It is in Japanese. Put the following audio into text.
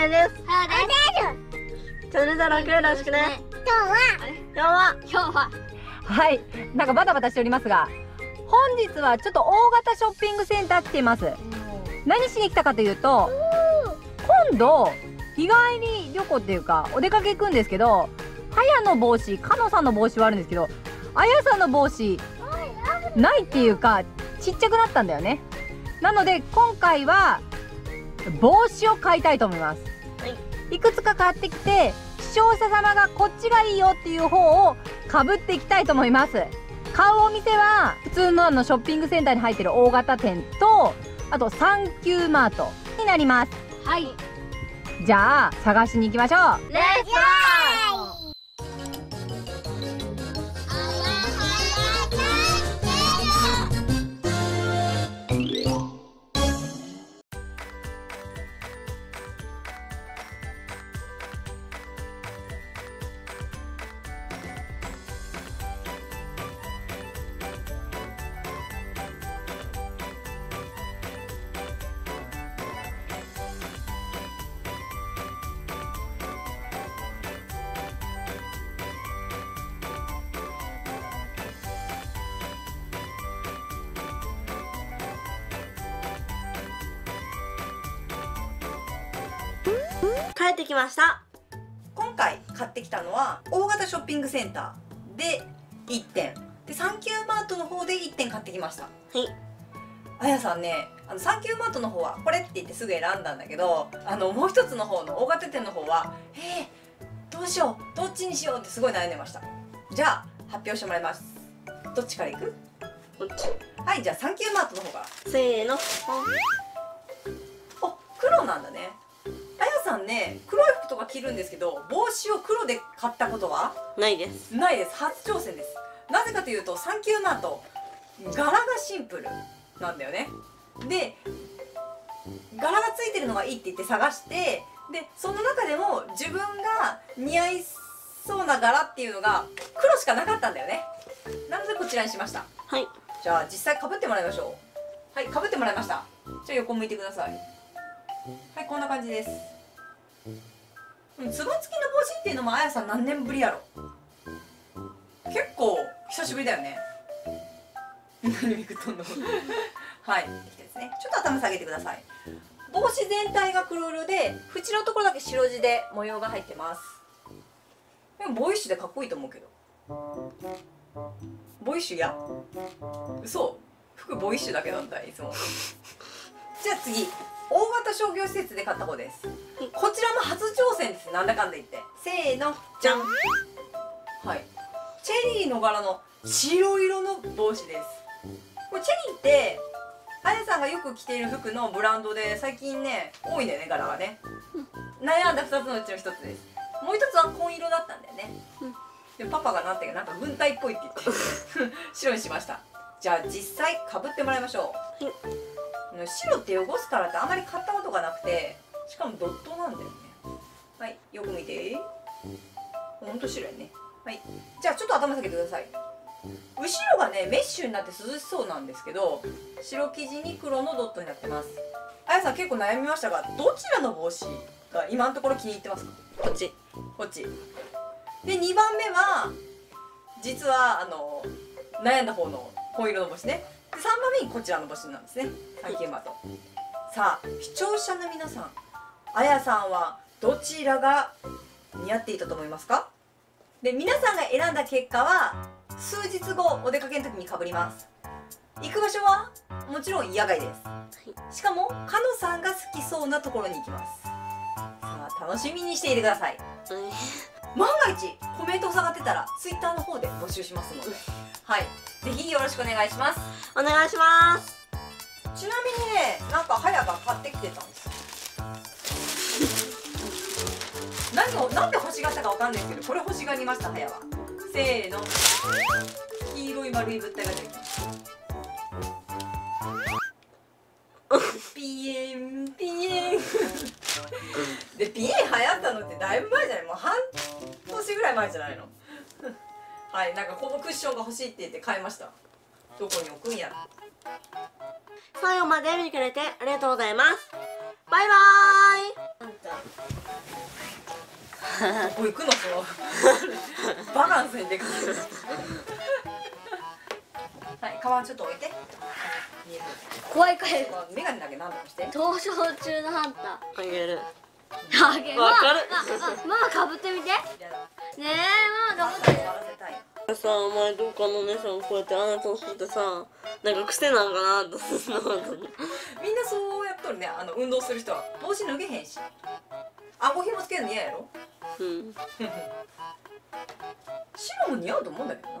れです。チャンネル登録よろしくね。今日ははい、なんかバタバタしておりますが、本日はちょっと大型ショッピングセンター来ています。何しに来たかというと、今度日帰り旅行っていうかお出かけ行くんですけど、はやの帽子、かのさんの帽子はあるんですけど、あやさんの帽子ないっていうかちっちゃくなったんだよね。なので今回は帽子を買いたいと思います。いくつか買ってきて、視聴者様がこっちがいいよっていう方をかぶっていきたいと思います。買うお店は普通のショッピングセンターに入ってる大型店と、あとサンキューマートになります。はい、じゃあ探しに行きましょう。レッツゴー。帰ってきました。今回買ってきたのは大型ショッピングセンターで1点で、サンキューマートの方で1点買ってきました。はい、あやさんね、サンキューマートの方はこれって言ってすぐ選んだんだけど、もう一つの方の大型店の方はどうしよう、どっちにしようってすごい悩んでました。じゃあ発表してもらいます。どっちからいく？こっち。はい、じゃあサンキューマートの方から。せーの。あ、黒なんだね。さんね、黒い服とか着るんですけど、帽子を黒で買ったことはないです。ないです。初挑戦です。なぜかというと、サンキューマート柄がシンプルなんだよね。で、柄がついてるのがいいって言って探して、でその中でも自分が似合いそうな柄っていうのが黒しかなかったんだよね。なのでこちらにしました。はい、じゃあ実際かぶってもらいましょう。はい、かぶってもらいました。じゃあ横向いてください。はい、こんな感じです。つば付きの帽子っていうのもあやさん何年ぶりやろ。結構久しぶりだよね。何めくっとんのはい、ですね。ちょっと頭下げてください。帽子全体が黒色で、縁のところだけ白地で模様が入ってます。でもボーイッシュでかっこいいと思うけど。ボーイッシュや。嘘、服ボーイッシュだけなんだいつもじゃあ次、大型商業施設で買った方です。こちらも初挑戦です。なんだかんだ言って。せーの、じゃん。はい。チェリーの柄の白色の帽子です。これチェリーって、あやさんがよく着ている服のブランドで、最近ね、多いんだよね、柄がね。悩んだ2つのうちの1つです。もう1つは紺色だったんだよね。でパパがなんていうか、なんか軍隊っぽいって言って、白にしました。じゃあ実際、かぶってもらいましょう。白って汚すからってあまり買ったことがなくて、しかもドットなんだよね。はい、よく見て。ほんと白いね。はい、じゃあちょっと頭下げてください。後ろがねメッシュになって涼しそうなんですけど、白生地に黒のドットになってます。あやさん結構悩みましたが、どちらの帽子が今のところ気に入ってますか？こっち、こっちで、2番目は実は悩んだ方の紺色の帽子ね。3番目にこちらの帽子なんですね、サンキューマート。さあ視聴者の皆さん、あやさんはどちらが似合っていたと思いますか？で、皆さんが選んだ結果は数日後お出かけの時にかぶります。行く場所はもちろん野外です。しかもかのさんが好きそうなところに行きます。さあ楽しみにしていてください。万が一コメントを探ってたら Twitter の方で募集しますので、はい、ぜひよろしくお願いします。お願いします。ちなみにね、なんかハヤが買ってきてたんです何を、なんで欲しがったかわかんないけど、これ欲しがりました、ハヤは。せーの、黄色い丸い物体が出てきましたピエンピエンで、ピエン流行ったのってだいぶ前じゃない？もう半年ぐらい前じゃないのはい、なんかこのクッションが欲しいって言って買いました。どこに置くんや。最後まで見てくれてありがとうございます。バイバーイ。こ行くのそうバランスにでかいはい、カバンちょっと置いて怖いからメガネだけ何とかして逃走中のハンターあげるあげるわかるママかぶってみてねえママかぶってさあ、お前どっかのお姉さんをこうやってあなたをするってさなんか癖なんかなってみんなそうやっとるね、あの運動する人は帽子脱げへんし顎ひもつけるの嫌やろうん白も似合うと思うんだけどな。